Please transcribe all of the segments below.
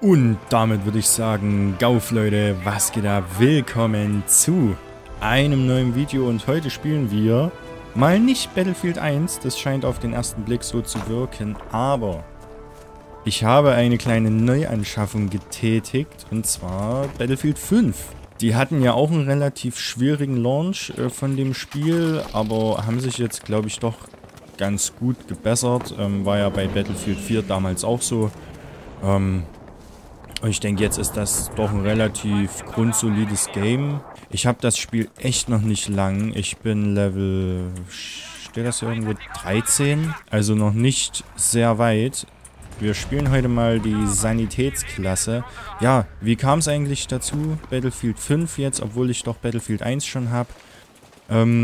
Und damit würde ich sagen, Gauf Leute, was geht ab? Willkommen zu einem neuen Video und heute spielen wir mal nicht Battlefield 1, das scheint auf den ersten Blick so zu wirken, aber ich habe eine kleine Neuanschaffung getätigt und zwar Battlefield 5. Die hatten ja auch einen relativ schwierigen Launch von dem Spiel, aber haben sich jetzt, glaube ich, doch ganz gut gebessert. War ja bei Battlefield 4 damals auch so. Ich denke, jetzt ist das doch ein relativ grundsolides Game. Ich habe das Spiel echt noch nicht lang. Ich bin Level... steht das hier irgendwo? 13? Also noch nicht sehr weit. Wir spielen heute mal die Sanitätsklasse. Ja, wie kam es eigentlich dazu? Battlefield 5 jetzt, obwohl ich doch Battlefield 1 schon habe.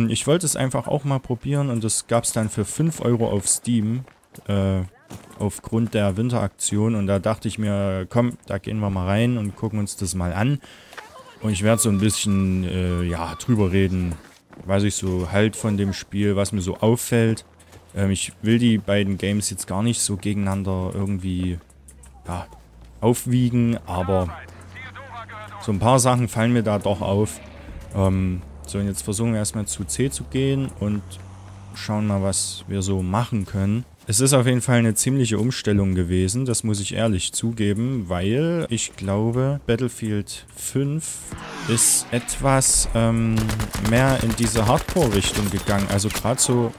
Ich wollte es einfach auch mal probieren und das gab es dann für 5 Euro auf Steam. Aufgrund der Winteraktion und da dachte ich mir, komm, da gehen wir mal rein und gucken uns das mal an. Und ich werde so ein bisschen, ja, drüber reden, was ich so halt von dem Spiel, was mir so auffällt. Ich will die beiden Games jetzt gar nicht so gegeneinander irgendwie, ja, aufwiegen, aber so ein paar Sachen fallen mir da doch auf. So, und jetzt versuchen wir erstmal zu C zu gehen und schauen mal, was wir so machen können. Es ist auf jeden Fall eine ziemliche Umstellung gewesen, das muss ich ehrlich zugeben, weil ich glaube, Battlefield 5 ist etwas mehr in diese Hardcore-Richtung gegangen. Also gerade so...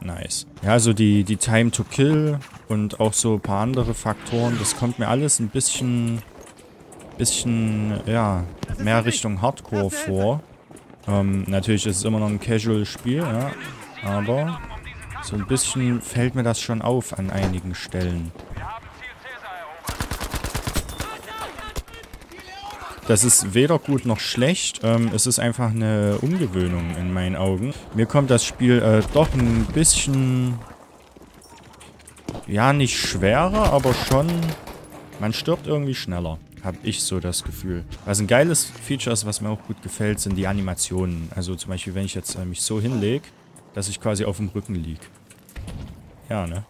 nice. Ja, also die Time to Kill und auch so ein paar andere Faktoren, das kommt mir alles ein bisschen ja, mehr Richtung Hardcore vor. Natürlich ist es immer noch ein Casual-Spiel, ja, aber... so ein bisschen fällt mir das schon auf an einigen Stellen. Das ist weder gut noch schlecht. Es ist einfach eine Umgewöhnung in meinen Augen. Mir kommt das Spiel doch ein bisschen... ja, nicht schwerer, aber schon... man stirbt irgendwie schneller, habe ich so das Gefühl. Was ein geiles Feature ist, was mir auch gut gefällt, sind die Animationen. Also zum Beispiel, wenn ich jetzt mich so hinlege, dass ich quasi auf dem Rücken lieg. Ja, ne?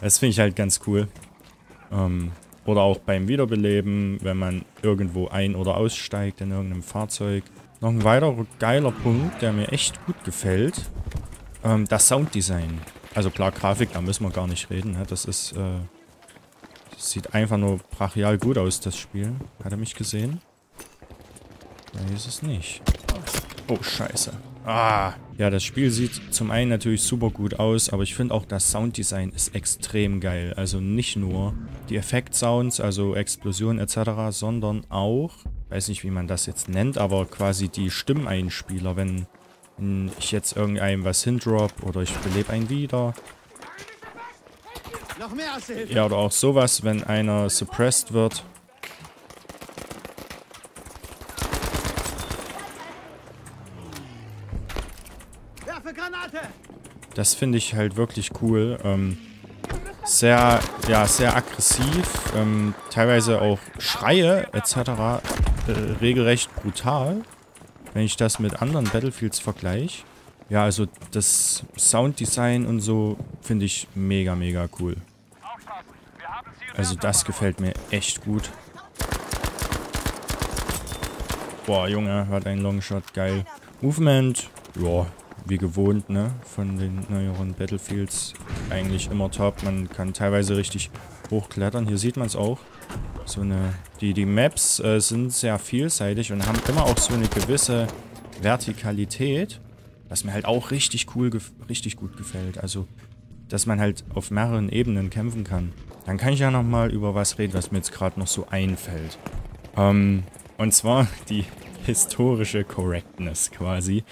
Das finde ich halt ganz cool. Oder auch beim Wiederbeleben, wenn man irgendwo ein- oder aussteigt in irgendeinem Fahrzeug. Noch ein weiterer geiler Punkt, der mir echt gut gefällt. Das Sounddesign. Also klar, Grafik, da müssen wir gar nicht reden. Ne? Das ist, das sieht einfach nur brachial gut aus, das Spiel. Hat er mich gesehen? Nein, ist es nicht. Oh, scheiße. Ah, ja, das Spiel sieht zum einen natürlich super gut aus, aber ich finde auch, das Sounddesign ist extrem geil. Also nicht nur die Effekt-Sounds, also Explosionen etc., sondern auch, weiß nicht, wie man das jetzt nennt, aber quasi die Stimmeinspieler, wenn ich jetzt irgendeinem was hindrop oder ich belebe einen wieder. Ja, oder auch sowas, wenn einer suppressed wird. Das finde ich halt wirklich cool. Sehr, ja, sehr aggressiv. Teilweise auch Schreie etc. Regelrecht brutal, wenn ich das mit anderen Battlefields vergleiche. Ja, also das Sounddesign und so finde ich mega, mega cool. Also das gefällt mir echt gut. Boah, Junge, hat ein Longshot, geil. Movement, ja. Wie gewohnt, ne, von den neueren Battlefields eigentlich immer top. Man kann teilweise richtig hochklettern. Hier sieht man es auch. So eine, die Maps sind sehr vielseitig und haben immer auch so eine gewisse Vertikalität, was mir halt auch richtig gut gefällt. Also, dass man halt auf mehreren Ebenen kämpfen kann. Dann kann ich ja nochmal über was reden, was mir jetzt gerade noch so einfällt. Und zwar die historische Correctness quasi.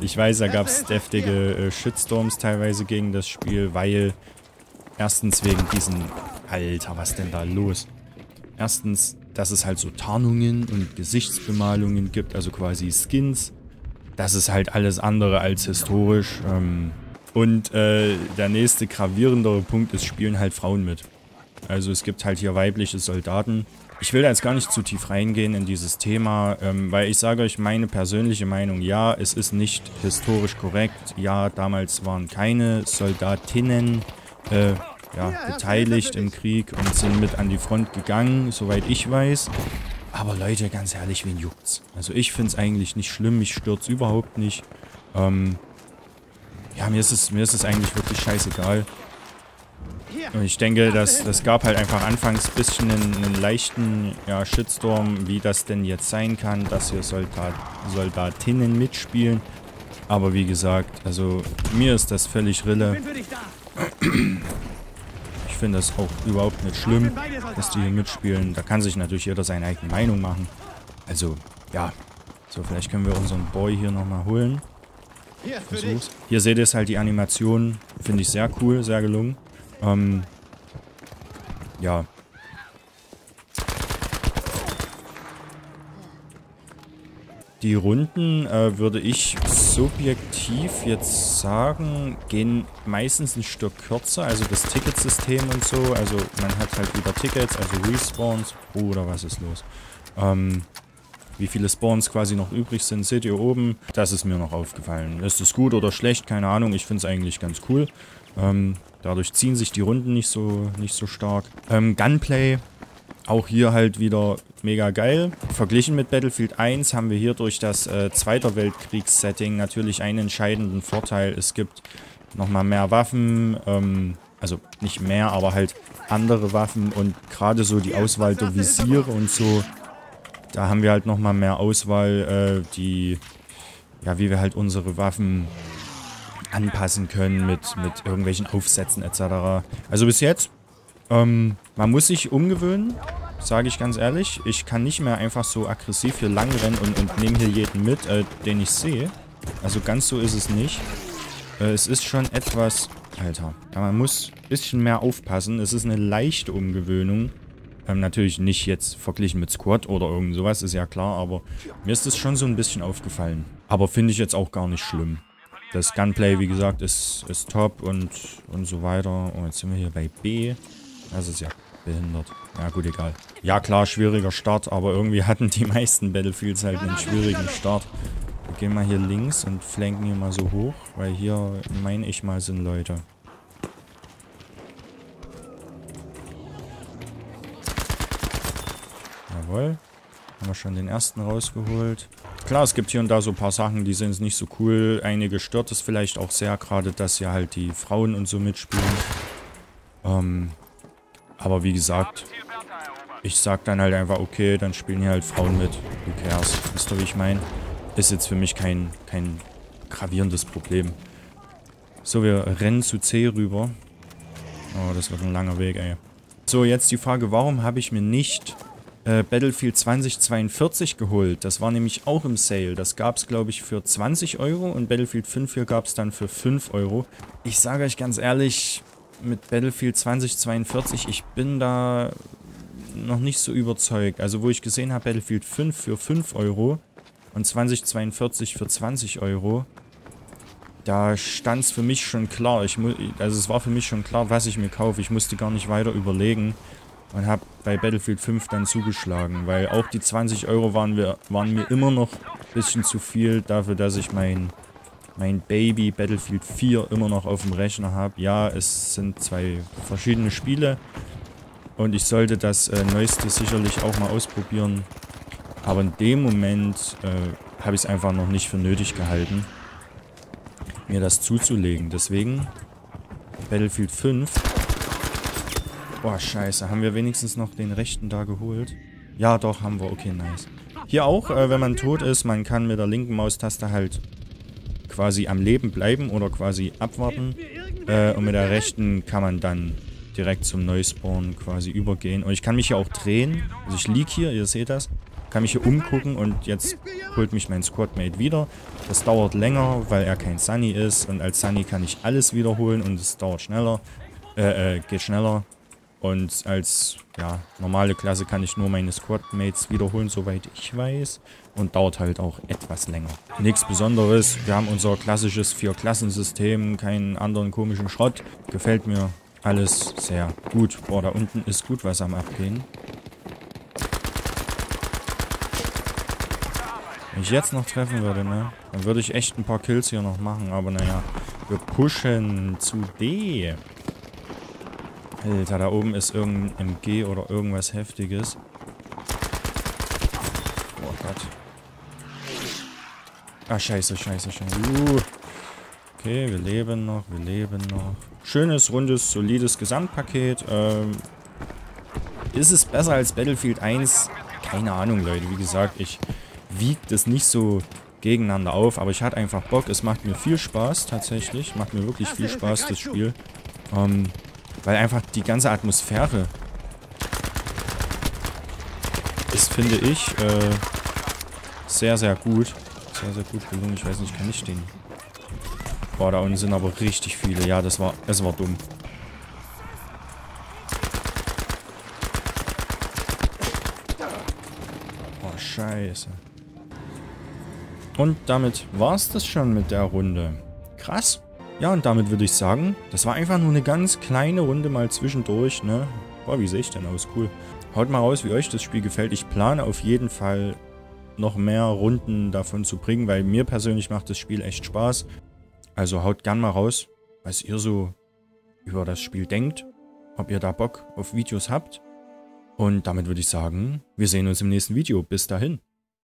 Ich weiß, da gab es deftige Shitstorms teilweise gegen das Spiel, weil erstens wegen diesen... Alter, was denn da los? Erstens, dass es halt so Tarnungen und Gesichtsbemalungen gibt, also quasi Skins. Das ist halt alles andere als historisch. Und der nächste gravierendere Punkt ist, spielen halt Frauen mit. Also es gibt halt hier weibliche Soldaten. Ich will da jetzt gar nicht zu tief reingehen in dieses Thema, weil ich sage euch meine persönliche Meinung, ja, es ist nicht historisch korrekt, ja, damals waren keine Soldatinnen ja, beteiligt im Krieg und sind mit an die Front gegangen, soweit ich weiß. Aber Leute, ganz ehrlich, wen juckt's? Also ich find's eigentlich nicht schlimm, mich stört's überhaupt nicht. Ja, mir ist es eigentlich wirklich scheißegal. Und ich denke, das gab halt einfach anfangs ein bisschen einen leichten Shitstorm, wie das denn jetzt sein kann, dass hier Soldatinnen mitspielen. Aber wie gesagt, also mir ist das völlig Rille. Ich finde das auch überhaupt nicht schlimm, dass die hier mitspielen. Da kann sich natürlich jeder seine eigene Meinung machen. Also, ja. So, vielleicht können wir unseren Boy hier nochmal holen. Versuch's. Hier seht ihr es halt, die Animationen. Finde ich sehr cool, sehr gelungen. Ja. Die Runden, würde ich subjektiv jetzt sagen, gehen meistens ein Stück kürzer. Also das Ticketsystem und so. Also man hat halt wieder Tickets, also Respawns. Oder was ist los? Wie viele Spawns quasi noch übrig sind, seht ihr oben. Das ist mir noch aufgefallen. Ist es gut oder schlecht? Keine Ahnung. Ich finde es eigentlich ganz cool. Dadurch ziehen sich die Runden nicht so stark. Gunplay, auch hier halt wieder mega geil. Verglichen mit Battlefield 1 haben wir hier durch das Zweiter Weltkriegs-Setting natürlich einen entscheidenden Vorteil. Es gibt nochmal mehr Waffen, also nicht mehr, aber halt andere Waffen und gerade so die Auswahl der Visiere und so. Da haben wir halt nochmal mehr Auswahl, wie wir halt unsere Waffen anpassen können mit irgendwelchen Aufsätzen etc. Also bis jetzt, man muss sich umgewöhnen, sage ich ganz ehrlich. Ich kann nicht mehr einfach so aggressiv hier lang rennen und nehme hier jeden mit, den ich sehe. Also ganz so ist es nicht. Es ist schon etwas... Alter, man muss ein bisschen mehr aufpassen. Es ist eine leichte Umgewöhnung. Natürlich nicht jetzt verglichen mit Squad oder irgend sowas, ist ja klar, aber mir ist es schon so ein bisschen aufgefallen. Aber finde ich jetzt auch gar nicht schlimm. Das Gunplay, wie gesagt, ist top und so weiter. Und jetzt sind wir hier bei B. Das ist ja behindert. Ja gut, egal. Ja klar, schwieriger Start, aber irgendwie hatten die meisten Battlefields halt einen schwierigen Start. Wir gehen mal hier links und flanken hier mal so hoch, weil hier, meine ich mal, sind Leute. Jawohl. Haben wir schon den ersten rausgeholt. Klar, es gibt hier und da so ein paar Sachen, die sind nicht so cool. Einige stört es vielleicht auch sehr, gerade dass hier halt die Frauen und so mitspielen. Aber wie gesagt, ich sag dann halt einfach, okay, dann spielen hier halt Frauen mit. Who cares? Wisst ihr, wie ich meine? Ist jetzt für mich kein gravierendes Problem. So, wir rennen zu C rüber. Oh, das wird ein langer Weg, ey. So, jetzt die Frage, warum habe ich mir nicht... Battlefield 2042 geholt. Das war nämlich auch im Sale. Das gab es, glaube ich, für 20 € und Battlefield 5 hier gab es dann für 5 €. Ich sage euch ganz ehrlich, mit Battlefield 2042, ich bin da noch nicht so überzeugt. Also wo ich gesehen habe, Battlefield 5 für 5 € und 2042 für 20 €, da stand es für mich schon klar. Also es war für mich schon klar, was ich mir kaufe. Ich musste gar nicht weiter überlegen. Und habe bei Battlefield 5 dann zugeschlagen, weil auch die 20 € waren mir immer noch ein bisschen zu viel dafür, dass ich mein Baby Battlefield 4 immer noch auf dem Rechner habe. Ja, es sind zwei verschiedene Spiele und ich sollte das Neueste sicherlich auch mal ausprobieren. Aber in dem Moment habe ich es einfach noch nicht für nötig gehalten, mir das zuzulegen. Deswegen Battlefield 5... Boah, scheiße. Haben wir wenigstens noch den Rechten da geholt? Ja, doch, haben wir. Okay, nice. Hier auch, wenn man tot ist, man kann mit der linken Maustaste halt quasi am Leben bleiben oder quasi abwarten. Und mit der rechten kann man dann direkt zum Neuspawn quasi übergehen. Und ich kann mich hier auch drehen. Also ich lieg hier, ihr seht das. Kann mich hier umgucken und jetzt holt mich mein Squadmate wieder. Das dauert länger, weil er kein Sunny ist. Und als Sunny kann ich alles wiederholen und es dauert schneller. Geht schneller. Und als normale Klasse kann ich nur meine Squadmates wiederholen, soweit ich weiß. Und dauert halt auch etwas länger. Nichts Besonderes. Wir haben unser klassisches 4-Klassen-System. Keinen anderen komischen Schrott. Gefällt mir alles sehr gut. Boah, da unten ist gut was am Abgehen. Wenn ich jetzt noch treffen würde, ne? Dann würde ich echt ein paar Kills hier noch machen. Aber naja, wir pushen zu D. Alter, da oben ist irgendein MG oder irgendwas Heftiges. Oh Gott. Ah, scheiße, scheiße, scheiße. Okay, wir leben noch, wir leben noch. Schönes, rundes, solides Gesamtpaket. Ist es besser als Battlefield 1? Keine Ahnung, Leute. Wie gesagt, ich wiege das nicht so gegeneinander auf. Aber ich hatte einfach Bock. Es macht mir viel Spaß, tatsächlich. Macht mir wirklich viel Spaß, das Spiel. Weil einfach die ganze Atmosphäre ist, finde ich, sehr, sehr gut. Sehr, sehr gut gelungen. Ich weiß nicht, kann ich stehen? Boah, da unten sind aber richtig viele. Ja, das war dumm. Oh, scheiße. Und damit war es das schon mit der Runde. Krass. Ja, und damit würde ich sagen, das war einfach nur eine ganz kleine Runde mal zwischendurch, ne? Boah, wie sehe ich denn aus? Cool. Haut mal raus, wie euch das Spiel gefällt. Ich plane auf jeden Fall noch mehr Runden davon zu bringen, weil mir persönlich macht das Spiel echt Spaß. Also haut gern mal raus, was ihr so über das Spiel denkt, ob ihr da Bock auf Videos habt. Und damit würde ich sagen, wir sehen uns im nächsten Video. Bis dahin.